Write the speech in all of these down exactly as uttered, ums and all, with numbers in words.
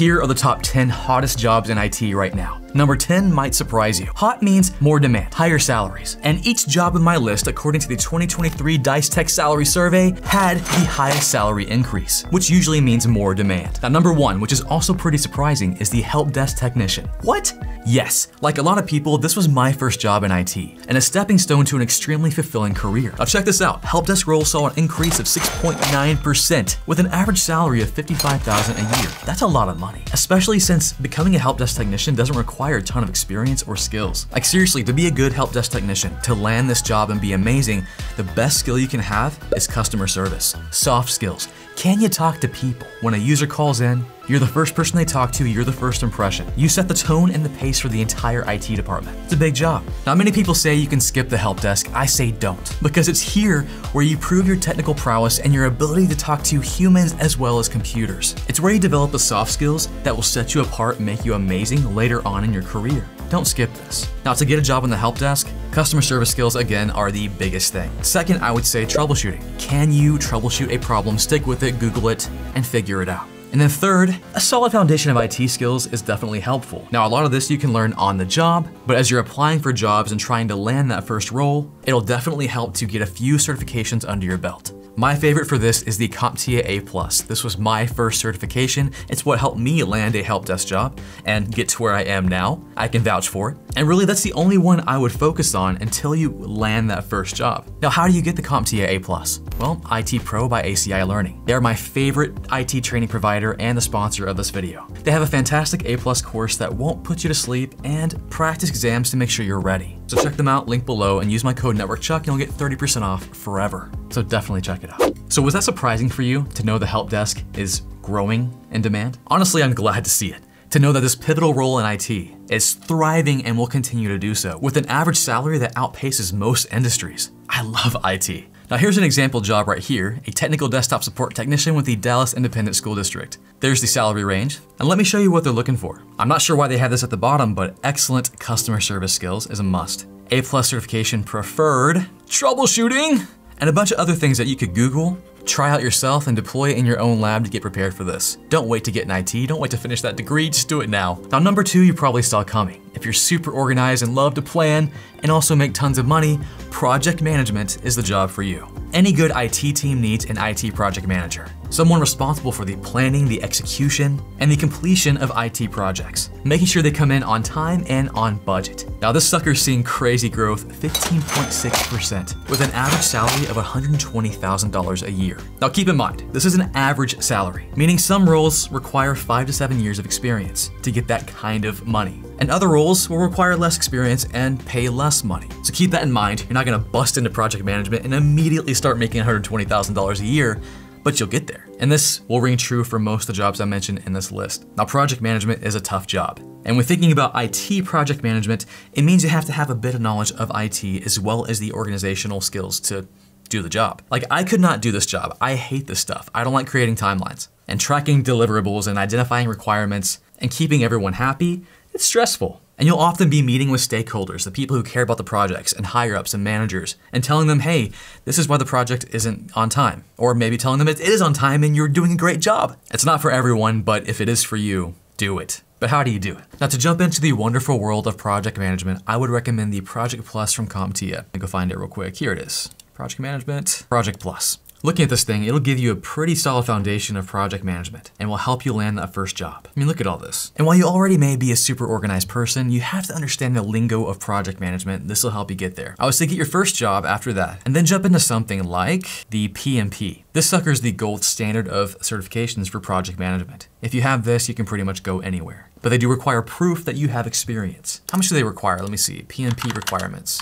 Here are the top ten hottest jobs in I T right now. Number ten might surprise you. Hot means more demand, higher salaries, and each job in my list, according to the twenty twenty-three Dice Tech Salary Survey, had the highest salary increase, which usually means more demand. Now, number one, which is also pretty surprising, is the help desk technician. What? Yes, like a lot of people, this was my first job in I T, and a stepping stone to an extremely fulfilling career. Now check this out, help desk roles saw an increase of six point nine percent, with an average salary of fifty-five thousand dollars a year. That's a lot of money, especially since becoming a help desk technician doesn't require a ton of experience or skills. Like seriously, to be a good help desk technician, to land this job and be amazing, the best skill you can have is customer service. Soft skills. Can you talk to people? When a user calls in, you're the first person they talk to, you're the first impression. You set the tone and the pace for the entire I T department. It's a big job. Now, many people say you can skip the help desk. I say don't, because it's here where you prove your technical prowess and your ability to talk to humans as well as computers. It's where you develop the soft skills that will set you apart and make you amazing later on in your career. Don't skip this. Now, to get a job on the help desk, customer service skills, again, are the biggest thing. Second, I would say troubleshooting. Can you troubleshoot a problem? Stick with it, Google it, and figure it out. And then third, a solid foundation of I T skills is definitely helpful. Now, a lot of this you can learn on the job, but as you're applying for jobs and trying to land that first role, it'll definitely help to get a few certifications under your belt. My favorite for this is the CompTIA A plus. This was my first certification. It's what helped me land a help desk job and get to where I am now. I can vouch for it. And really, that's the only one I would focus on until you land that first job. Now, how do you get the CompTIA A plus? Well, I T Pro by A C I Learning. They're my favorite I T training provider and the sponsor of this video. They have a fantastic A plus course that won't put you to sleep and practice exams to make sure you're ready. So check them out, link below, and use my code NETWORKCHUCK and you'll get thirty percent off forever. So definitely check it out. So was that surprising for you to know the help desk is growing in demand? Honestly, I'm glad to see it. To know that this pivotal role in I T is thriving and will continue to do so with an average salary that outpaces most industries. I love I T. Now here's an example job right here, a technical desktop support technician with the Dallas Independent School District. There's the salary range, and let me show you what they're looking for. I'm not sure why they have this at the bottom, but excellent customer service skills is a must. A plus certification preferred, troubleshooting, and a bunch of other things that you could Google, try out yourself, and deploy in your own lab to get prepared for this. Don't wait to get in I T, don't wait to finish that degree, just do it now. Now, number two, you probably saw coming. If you're super organized and love to plan and also make tons of money, project management is the job for you. Any good I T team needs an I T project manager, someone responsible for the planning, the execution, and the completion of I T projects, making sure they come in on time and on budget. Now this sucker's seen crazy growth, fifteen point six percent, with an average salary of one hundred twenty thousand dollars a year. Now keep in mind, this is an average salary, meaning some roles require five to seven years of experience to get that kind of money. And other roles will require less experience and pay less money. So keep that in mind. You're not gonna bust into project management and immediately start making one hundred twenty thousand dollars a year, but you'll get there. And this will ring true for most of the jobs I mentioned in this list. Now, project management is a tough job. And when thinking about I T project management, it means you have to have a bit of knowledge of I T as well as the organizational skills to do the job. Like, I could not do this job. I hate this stuff. I don't like creating timelines and tracking deliverables and identifying requirements and keeping everyone happy. It's stressful, and you'll often be meeting with stakeholders, the people who care about the projects and higher-ups and managers, and telling them, hey, this is why the project isn't on time, or maybe telling them it is on time and you're doing a great job. It's not for everyone, but if it is for you, do it. But how do you do it? Now, to jump into the wonderful world of project management, I would recommend the Project Plus from CompTIA. Go find it real quick. Here it is. Project Management, Project Plus. Looking at this thing, it'll give you a pretty solid foundation of project management and will help you land that first job. I mean, look at all this. And while you already may be a super organized person, you have to understand the lingo of project management. This will help you get there. I would say get your first job after that, and then jump into something like the P M P. This sucker is the gold standard of certifications for project management. If you have this, you can pretty much go anywhere. But they do require proof that you have experience. How much do they require? Let me see. P M P requirements.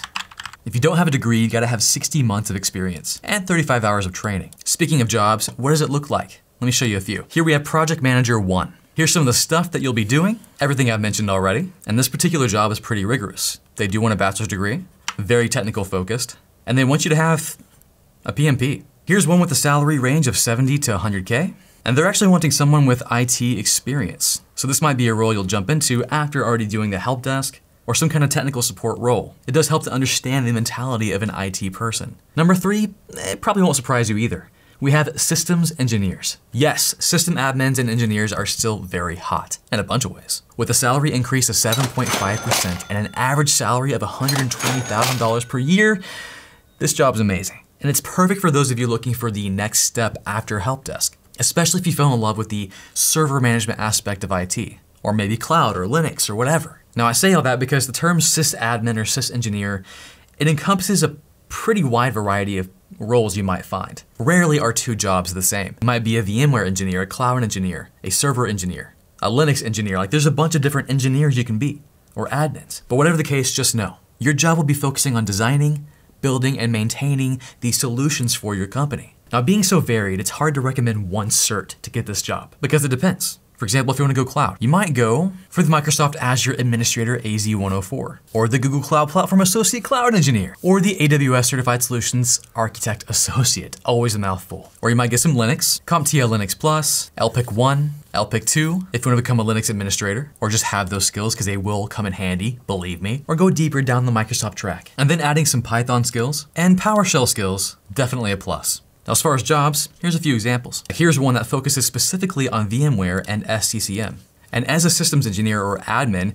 If you don't have a degree, you gotta have sixty months of experience and thirty-five hours of training. Speaking of jobs, what does it look like? Let me show you a few. Here we have Project Manager one. Here's some of the stuff that you'll be doing, everything I've mentioned already. And this particular job is pretty rigorous. They do want a bachelor's degree, very technical focused, and they want you to have a P M P. Here's one with a salary range of seventy to one hundred K. And they're actually wanting someone with I T experience. So this might be a role you'll jump into after already doing the help desk or some kind of technical support role. It does help to understand the mentality of an I T person. Number three, it probably won't surprise you either. we have systems engineers. Yes, system admins and engineers are still very hot in a bunch of ways. With a salary increase of seven point five percent and an average salary of one hundred twenty thousand dollars per year, this job's amazing. And it's perfect for those of you looking for the next step after help desk, especially if you fell in love with the server management aspect of I T, or maybe cloud or Linux or whatever. Now I say all that because the term sysadmin or sysengineer, it encompasses a pretty wide variety of roles you might find. Rarely are two jobs the same. It might be a VMware engineer, a cloud engineer, a server engineer, a Linux engineer. Like there's a bunch of different engineers you can be, or admins. But whatever the case, just know, your job will be focusing on designing, building, and maintaining the solutions for your company. Now being so varied, it's hard to recommend one cert to get this job because it depends. For example, if you want to go cloud, you might go for the Microsoft Azure Administrator A Z one oh four, or the Google Cloud Platform Associate Cloud Engineer, or the A W S Certified Solutions Architect Associate, always a mouthful. Or you might get some Linux, CompTIA Linux plus, L P I C one, L P I C two, if you want to become a Linux administrator, or just have those skills because they will come in handy, believe me, or go deeper down the Microsoft track. And then adding some Python skills and PowerShell skills, definitely a plus. Now, as far as jobs, here's a few examples. Here's one that focuses specifically on VMware and S C C M. And as a systems engineer or admin,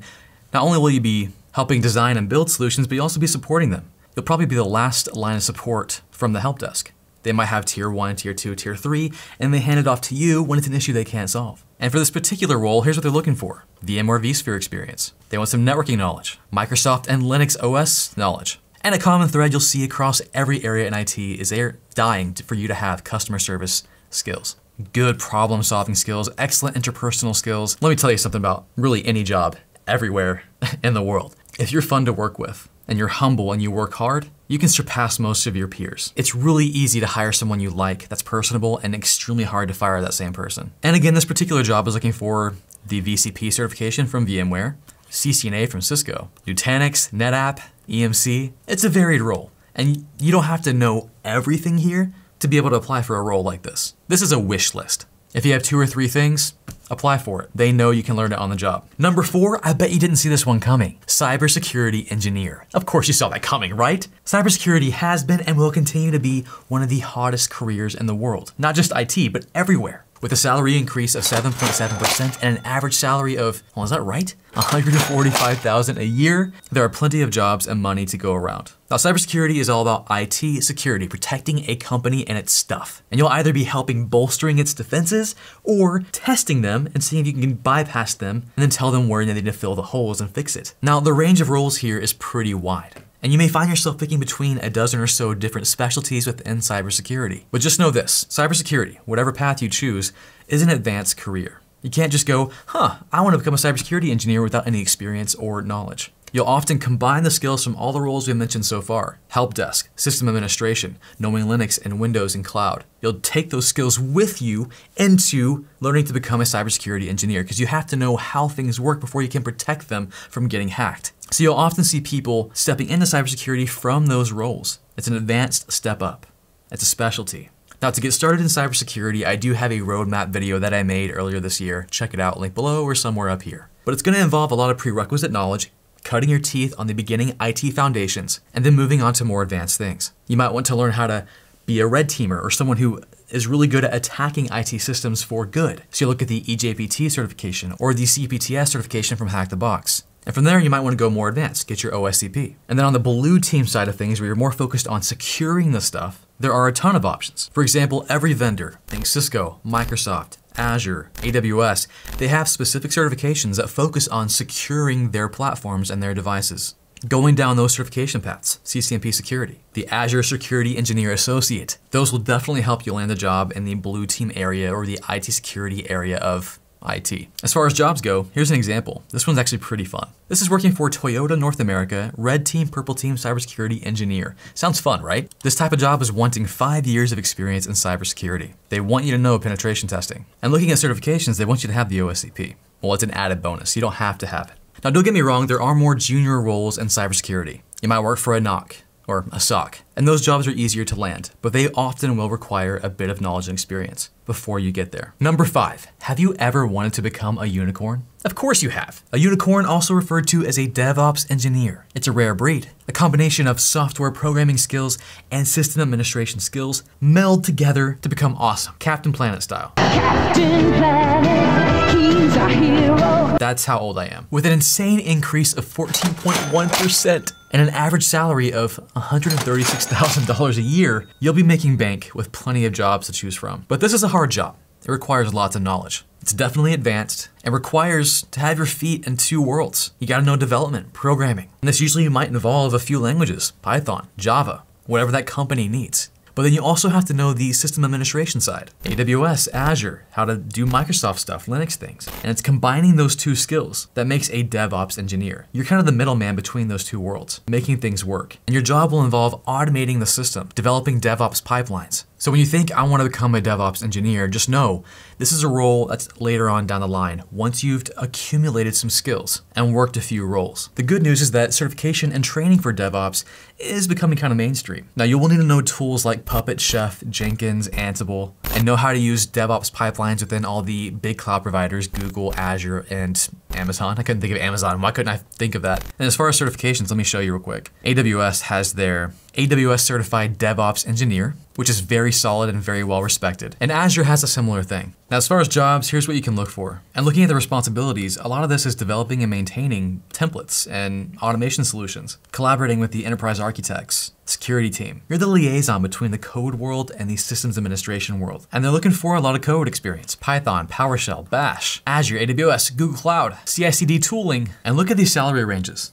not only will you be helping design and build solutions, but you'll also be supporting them. You'll probably be the last line of support from the help desk. They might have tier one, tier two, tier three, and they hand it off to you when it's an issue they can't solve. And for this particular role, here's what they're looking for. VMware vSphere experience. They want some networking knowledge, Microsoft and Linux O S knowledge. And a common thread you'll see across every area in I T is they're dying for you to have customer service skills, good problem solving skills, excellent interpersonal skills. Let me tell you something about really any job everywhere in the world. If you're fun to work with and you're humble and you work hard, you can surpass most of your peers. It's really easy to hire someone you like that's personable and extremely hard to fire that same person. And again, this particular job is looking for the V C P certification from VMware, C C N A from Cisco, Nutanix, NetApp, E M C. It's a varied role, and you don't have to know everything here to be able to apply for a role like this. This is a wish list. If you have two or three things, apply for it. They know you can learn it on the job. Number four, I bet you didn't see this one coming. Cybersecurity engineer. Of course you saw that coming, right? Cybersecurity has been and will continue to be one of the hottest careers in the world. Not just I T, but everywhere. With a salary increase of seven point seven percent and an average salary of, well, is that right? one hundred forty-five thousand dollars a year. There are plenty of jobs and money to go around. Now, cybersecurity is all about I T security, protecting a company and its stuff. And you'll either be helping bolstering its defenses or testing them and seeing if you can bypass them and then tell them where they need to fill the holes and fix it. Now, the range of roles here is pretty wide. And you may find yourself picking between a dozen or so different specialties within cybersecurity. But just know this, cybersecurity, whatever path you choose, is an advanced career. You can't just go, huh, I want to become a cybersecurity engineer without any experience or knowledge. You'll often combine the skills from all the roles we've mentioned so far. Help desk, system administration, knowing Linux and Windows and cloud. You'll take those skills with you into learning to become a cybersecurity engineer because you have to know how things work before you can protect them from getting hacked. So you'll often see people stepping into cybersecurity from those roles. It's an advanced step up. It's a specialty. Now to get started in cybersecurity, I do have a roadmap video that I made earlier this year. Check it out, link below or somewhere up here. But it's gonna involve a lot of prerequisite knowledge, cutting your teeth on the beginning I T foundations, and then moving on to more advanced things. You might want to learn how to be a red teamer or someone who is really good at attacking I T systems for good. So you look at the E J P T certification or the C P T S certification from Hack the Box. And from there, you might want to go more advanced, get your O S C P. And then on the blue team side of things, where you're more focused on securing the stuff, there are a ton of options. For example, every vendor, think Cisco, Microsoft, Azure, A W S, they have specific certifications that focus on securing their platforms and their devices. Going down those certification paths, C C N P security, the Azure Security Engineer Associate, those will definitely help you land a job in the blue team area or the I T security area of I T. As far as jobs go, here's an example. This one's actually pretty fun. This is working for Toyota North America, red team, purple team, cybersecurity engineer. Sounds fun, right? This type of job is wanting five years of experience in cybersecurity. They want you to know penetration testing. And looking at certifications, they want you to have the O S C P. Well, it's an added bonus. You don't have to have it. Now, don't get me wrong, there are more junior roles in cybersecurity. You might work for a N O C, or a SOCK, and those jobs are easier to land, but they often will require a bit of knowledge and experience before you get there. Number five, have you ever wanted to become a unicorn? Of course you have. A unicorn, also referred to as a DevOps engineer. It's a rare breed. A combination of software programming skills and system administration skills meld together to become awesome, Captain Planet style. Captain Planet, he's our hero. That's how old I am. With an insane increase of fourteen point one percent and an average salary of one hundred thirty-six thousand dollars a year, you'll be making bank with plenty of jobs to choose from. But this is a hard job. It requires lots of knowledge. It's definitely advanced and requires to have your feet in two worlds. You gotta know development, programming, and this usually might involve a few languages, Python, Java, whatever that company needs. But then you also have to know the system administration side, A W S, Azure, how to do Microsoft stuff, Linux things. And it's combining those two skills that makes a DevOps engineer. You're kind of the middleman between those two worlds, making things work. And your job will involve automating the system, developing DevOps pipelines. So when you think, I want to become a DevOps engineer, just know this is a role that's later on down the line, once you've accumulated some skills and worked a few roles. The good news is that certification and training for DevOps is becoming kind of mainstream. Now you will need to know tools like Puppet, Chef, Jenkins, Ansible, and know how to use DevOps pipelines within all the big cloud providers, Google, Azure, and Amazon. I couldn't think of Amazon. Why couldn't I think of that? And as far as certifications, let me show you real quick. A W S has their A W S Certified DevOps Engineer, which is very solid and very well respected. And Azure has a similar thing. Now, as far as jobs, here's what you can look for. And looking at the responsibilities, a lot of this is developing and maintaining templates and automation solutions, collaborating with the enterprise architects, security team. You're the liaison between the code world and the systems administration world. And they're looking for a lot of code experience, Python, PowerShell, Bash, Azure, A W S, Google Cloud, C I C D tooling. And look at these salary ranges.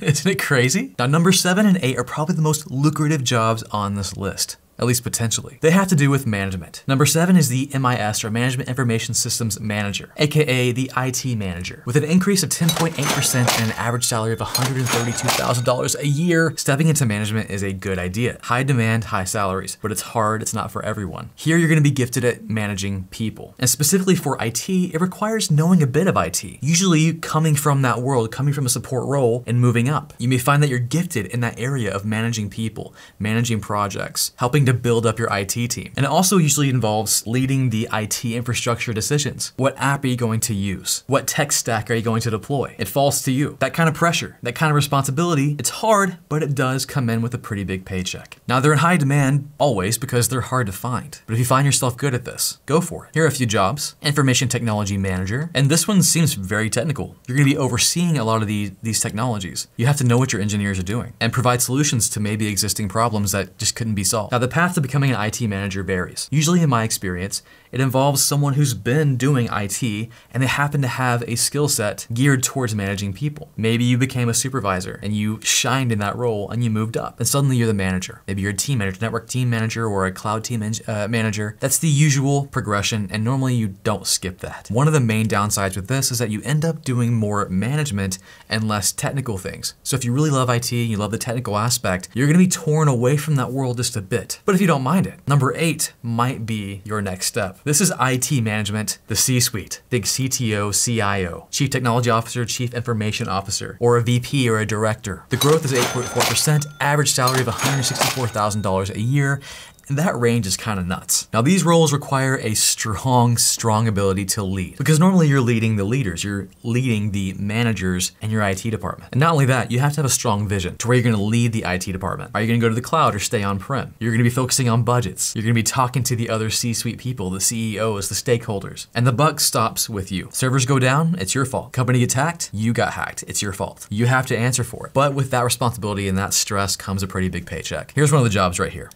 Isn't it crazy? Now, number seven and eight are probably the most lucrative jobs on this list, at least potentially. They have to do with management. Number seven is the M I S, or Management Information Systems Manager, aka the I T manager. With an increase of ten point eight percent and an average salary of one hundred thirty-two thousand dollars a year, stepping into management is a good idea. High demand, high salaries, but it's hard, it's not for everyone. Here you're gonna be gifted at managing people. And specifically for I T, it requires knowing a bit of I T, usually coming from that world, coming from a support role and moving up. You may find that you're gifted in that area of managing people, managing projects, helping to build up your I T team. And it also usually involves leading the I T infrastructure decisions. What app are you going to use? What tech stack are you going to deploy? It falls to you. That kind of pressure, that kind of responsibility, it's hard, but it does come in with a pretty big paycheck. Now they're in high demand always because they're hard to find. But if you find yourself good at this, go for it. Here are a few jobs. Information Technology Manager. And this one seems very technical. You're gonna be overseeing a lot of the, these technologies. You have to know what your engineers are doing and provide solutions to maybe existing problems that just couldn't be solved. Now, the path to becoming an I T manager varies. Usually in my experience, it involves someone who's been doing I T and they happen to have a skill set geared towards managing people. Maybe you became a supervisor and you shined in that role and you moved up and suddenly you're the manager. Maybe you're a team manager, network team manager, or a cloud team uh, manager. That's the usual progression and normally you don't skip that. One of the main downsides with this is that you end up doing more management and less technical things. So if you really love I T and you love the technical aspect, you're gonna be torn away from that world just a bit. But if you don't mind it, number eight might be your next step. This is I T management, the C-suite. Think C T O, C I O, Chief Technology Officer, Chief Information Officer, or a V P or a director. The growth is eight point four percent, average salary of one hundred sixty-four thousand dollars a year, and that range is kind of nuts. Now these roles require a strong, strong ability to lead because normally you're leading the leaders, you're leading the managers and your I T department. And not only that, you have to have a strong vision to where you're gonna lead the I T department. Are you gonna go to the cloud or stay on-prem? You're gonna be focusing on budgets. You're gonna be talking to the other C-suite people, the C E Os, the stakeholders, and the buck stops with you. Servers go down, it's your fault. Company gets hacked, you got hacked, it's your fault. You have to answer for it. But with that responsibility and that stress comes a pretty big paycheck. Here's one of the jobs right here.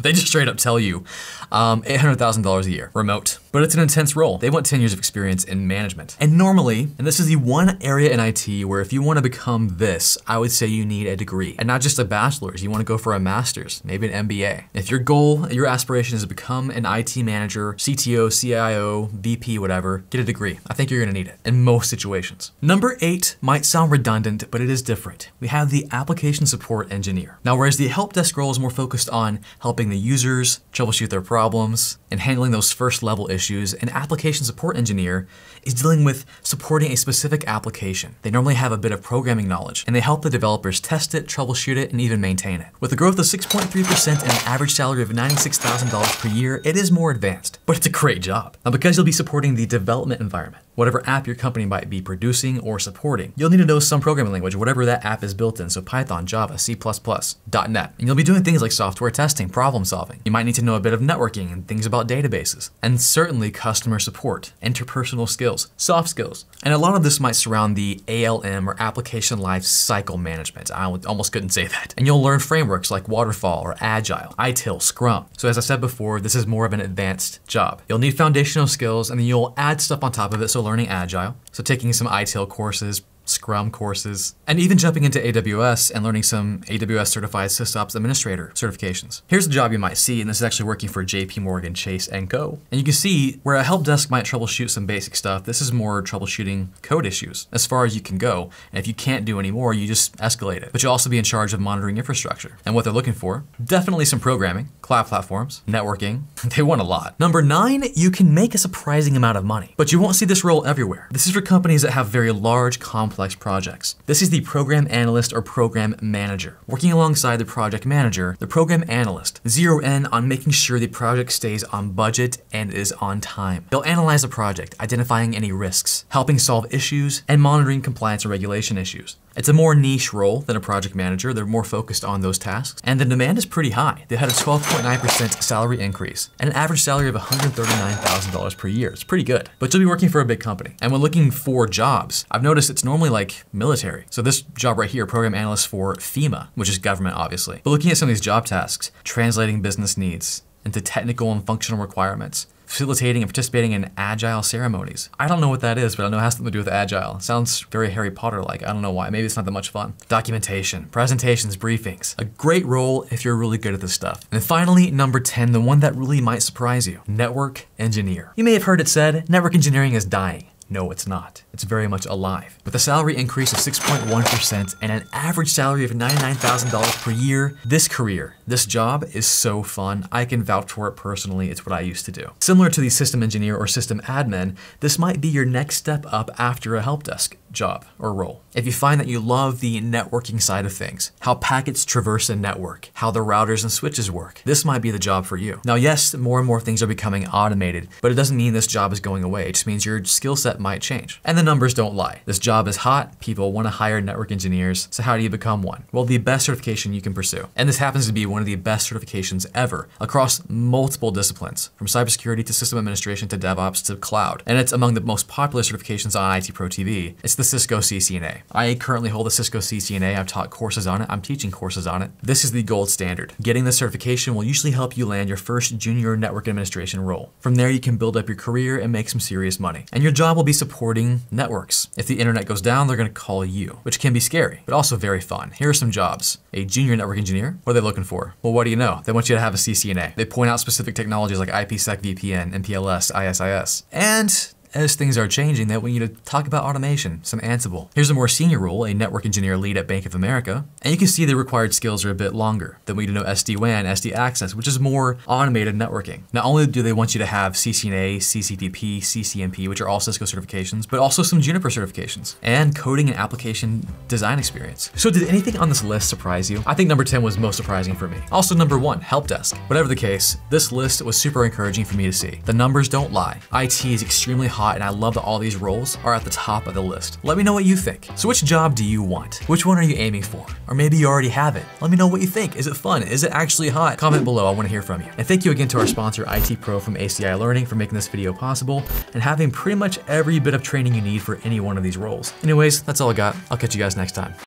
They just straight up tell you, um, eight hundred thousand dollars a year, remote. But it's an intense role. They want ten years of experience in management. And normally, and this is the one area in I T where if you wanna become this, I would say you need a degree and not just a bachelor's. You wanna go for a master's, maybe an M B A. If your goal, your aspiration is to become an I T manager, C T O, C I O, V P, whatever, get a degree. I think you're gonna need it in most situations. Number eight might sound redundant, but it is different. We have the application support engineer. Now, whereas the help desk role is more focused on helping the user users, troubleshoot their problems, and handling those first level issues. An application support engineer is dealing with supporting a specific application. They normally have a bit of programming knowledge, and they help the developers test it, troubleshoot it, and even maintain it. With a growth of six point three percent and an average salary of ninety-six thousand dollars per year, it is more advanced, but it's a great job. Now, because you'll be supporting the development environment, whatever app your company might be producing or supporting, you'll need to know some programming language, whatever that app is built in, so Python, Java, C plus plus, dot net. And you'll be doing things like software testing, problem solving. You might need to know a bit of networking and things about databases, and certainly customer support, interpersonal skills, soft skills. And a lot of this might surround the A L M, or application life cycle management. I almost couldn't say that. And you'll learn frameworks like waterfall or agile, I T I L, scrum. So as I said before, this is more of an advanced job. You'll need foundational skills, and then you'll add stuff on top of it. So learning agile, so taking some I T I L courses, Scrum courses, and even jumping into A W S and learning some A W S Certified SysOps Administrator certifications. Here's a job you might see, and this is actually working for J P Morgan Chase and Co. And you can see where a help desk might troubleshoot some basic stuff, this is more troubleshooting code issues as far as you can go. And if you can't do any more, you just escalate it. But you'll also be in charge of monitoring infrastructure. And what they're looking for, definitely some programming, cloud platforms, networking. They want a lot. Number nine, you can make a surprising amount of money, but you won't see this role everywhere. This is for companies that have very large, complex complex projects. This is the program analyst or program manager. Working alongside the project manager, the program analyst zero in on making sure the project stays on budget and is on time. They'll analyze the project, identifying any risks, helping solve issues, and monitoring compliance and regulation issues. It's a more niche role than a project manager. They're more focused on those tasks, and the demand is pretty high. They had a twelve point nine percent salary increase and an average salary of one hundred thirty-nine thousand dollars per year. It's pretty good, but you'll be working for a big company. And when looking for jobs, I've noticed it's normally like military. So this job right here, program analyst for FEMA, which is government, obviously. But looking at some of these job tasks, translating business needs into technical and functional requirements, facilitating and participating in agile ceremonies. I don't know what that is, but I know it has something to do with agile. It sounds very Harry Potter-like. I don't know why. Maybe it's not that much fun. Documentation, presentations, briefings. A great role if you're really good at this stuff. And finally, number ten, the one that really might surprise you, network engineer. You may have heard it said, network engineering is dying. No, it's not. It's very much alive. With a salary increase of six point one percent and an average salary of ninety-nine thousand dollars per year, this career, this job is so fun. I can vouch for it personally. It's what I used to do. Similar to the system engineer or system admin, this might be your next step up after a help desk job or role. If you find that you love the networking side of things, how packets traverse a network, how the routers and switches work, this might be the job for you. Now, yes, more and more things are becoming automated, but it doesn't mean this job is going away. It just means your skill set might change. And the numbers don't lie. This job is hot. People want to hire network engineers. So how do you become one? Well, the best certification you can pursue. And this happens to be one of the best certifications ever across multiple disciplines, from cybersecurity to system administration to DevOps to cloud. And it's among the most popular certifications on I T Pro T V. It's the The Cisco C C N A. I currently hold the Cisco C C N A. I've taught courses on it. I'm teaching courses on it. This is the gold standard. Getting this certification will usually help you land your first junior network administration role. From there, you can build up your career and make some serious money. And your job will be supporting networks. If the internet goes down, they're going to call you, which can be scary, but also very fun. Here are some jobs. A junior network engineer. What are they looking for? Well, what do you know? They want you to have a C C N A. They point out specific technologies like IPsec, V P N, N P L S, I S I S, and as things are changing, that we need to talk about automation, some Ansible. Here's a more senior role, a network engineer lead at Bank of America. And you can see the required skills are a bit longer. They want you to know S D WAN, S D access, which is more automated networking. Not only do they want you to have C C N A, C C T P, C C N P, which are all Cisco certifications, but also some Juniper certifications and coding and application design experience. So did anything on this list surprise you? I think number ten was most surprising for me. Also number one, help desk. Whatever the case, this list was super encouraging for me to see. The numbers don't lie. I T is extremely hot, and I love that all these roles are at the top of the list. Let me know what you think. So which job do you want? Which one are you aiming for? Or maybe you already have it. Let me know what you think. Is it fun? Is it actually hot? Comment below, I wanna hear from you. And thank you again to our sponsor, I T Pro from A C I Learning, for making this video possible and having pretty much every bit of training you need for any one of these roles. Anyways, that's all I got. I'll catch you guys next time.